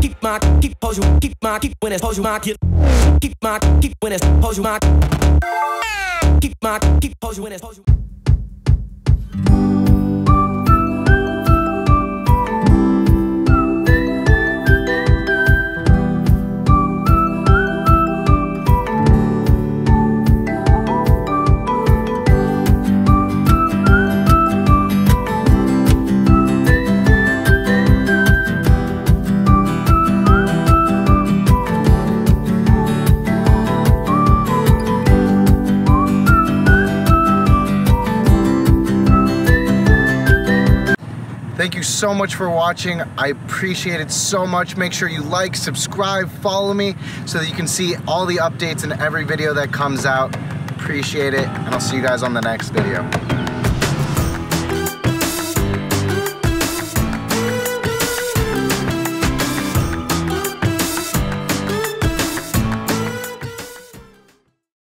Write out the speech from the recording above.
keep my keep hold you keep my keep when it's hold you my keep my keep when it's hold you my keep hold you when it's hold you. Thank you so much for watching. I appreciate it so much. Make sure you like, subscribe, follow me so that you can see all the updates in every video that comes out. Appreciate it, and I'll see you guys on the next video.